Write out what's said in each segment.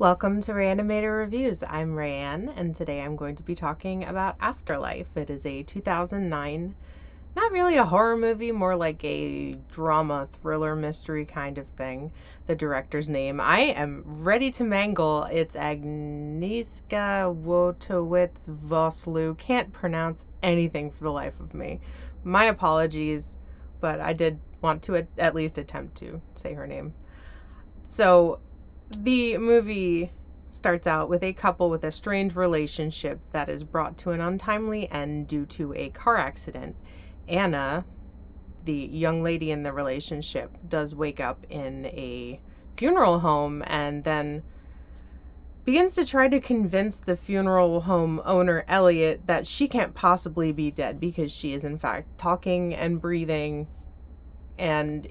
Welcome to Rayanimator Reviews. I'm Rayanne, and today I'm going to be talking about Afterlife. It is a 2009, not really a horror movie, more like a drama, thriller, mystery kind of thing. The director's name, I am ready to mangle. It's Agnieszka Wojtowicz-Vosloo. Can't pronounce anything for the life of me. My apologies, but I did want to at least attempt to say her name. So, the movie starts out with a couple with a strained relationship that is brought to an untimely end due to a car accident. Anna, the young lady in the relationship, does wake up in a funeral home and then begins to try to convince the funeral home owner, Elliot, that she can't possibly be dead because she is in fact talking and breathing. And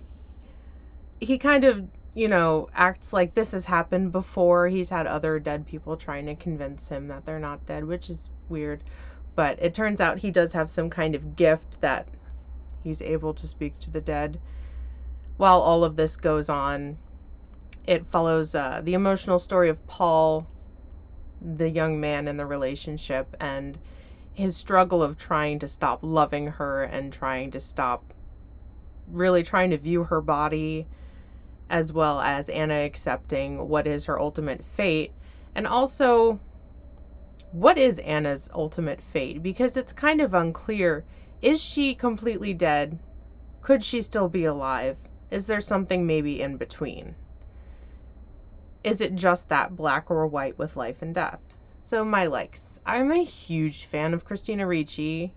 he kind of, you know, acts like this has happened before. He's had other dead people trying to convince him that they're not dead, which is weird. But it turns out he does have some kind of gift that he's able to speak to the dead. While all of this goes on, it follows the emotional story of Paul, the young man in the relationship, and his struggle of trying to stop loving her and trying to stop really trying to view her body, as well as Anna accepting what is her ultimate fate, and also what is Anna's ultimate fate, because it's kind of unclear. Is she completely dead? Could she still be alive? Is there something maybe in between? Is it just that black or white with life and death? So my likes. I'm a huge fan of Christina Ricci,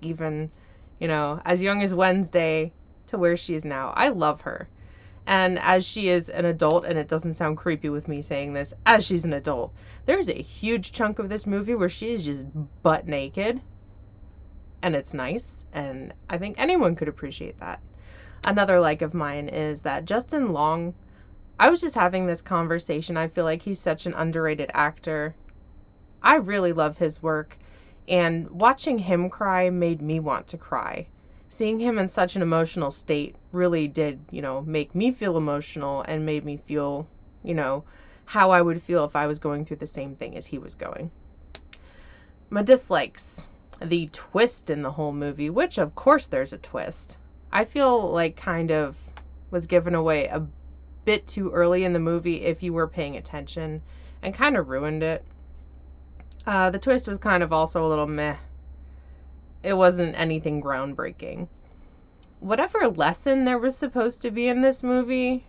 even, you know, as young as Wednesday to where she is now. I love her. And as she is an adult, and it doesn't sound creepy with me saying this, as she's an adult, there's a huge chunk of this movie where she is just butt naked. And it's nice, and I think anyone could appreciate that. Another like of mine is that Justin Long, I was just having this conversation. I feel like he's such an underrated actor. I really love his work, and watching him cry made me want to cry. Seeing him in such an emotional state really did, you know, make me feel emotional and made me feel, you know, how I would feel if I was going through the same thing as he was going. My dislikes. The twist in the whole movie, which of course there's a twist. I feel like kind of was given away a bit too early in the movie if you were paying attention, and kind of ruined it. The twist was kind of also a little meh. It wasn't anything groundbreaking. Whatever lesson there was supposed to be in this movie,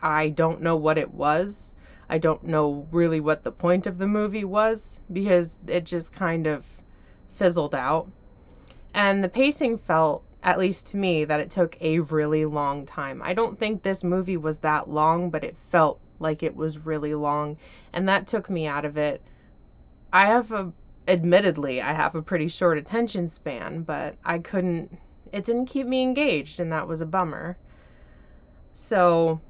I don't know what it was. I don't know really what the point of the movie was, because it just kind of fizzled out. And the pacing felt, at least to me, that it took a really long time. I don't think this movie was that long, but it felt like it was really long, and that took me out of it. Admittedly, I have a pretty short attention span, but it didn't keep me engaged, and that was a bummer. So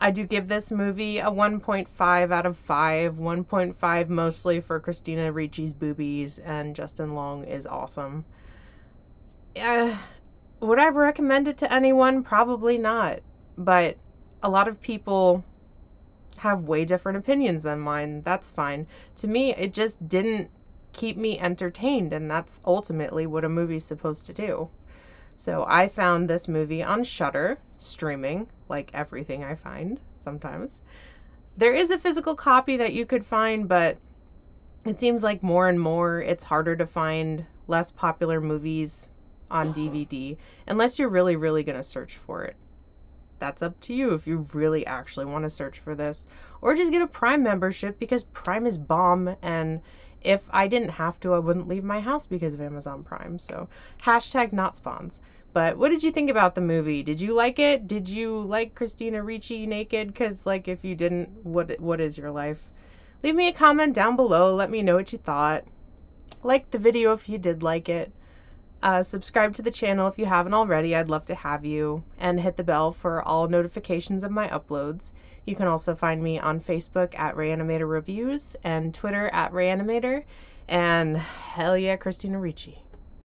I do give this movie a 1.5 out of 5, 1.5 mostly for Christina Ricci's boobies, and Justin Long is awesome. Would I recommend it to anyone? Probably not, but a lot of people have way different opinions than mine. That's fine. To me, it just didn't keep me entertained, and that's ultimately what a movie's supposed to do. So I found this movie on Shudder, streaming, like everything I find sometimes. There is a physical copy that you could find, but it seems like more and more it's harder to find less popular movies on DVD, unless you're really, really going to search for it. That's up to you if you really actually want to search for this, or just get a Prime membership, because Prime is bomb, and if I didn't have to, I wouldn't leave my house because of Amazon Prime. So hashtag not spawns. But what did you think about the movie? Did you like it? Did you like Christina Ricci naked? Because, like, if you didn't, what is your life? Leave me a comment down below. Let me know what you thought. Like the video if you did like it. Subscribe to the channel if you haven't already. I'd love to have you. And hit the bell for all notifications of my uploads. You can also find me on Facebook at Rayanimator Reviews and Twitter at Rayanimator, and hell yeah, Christina Ricci.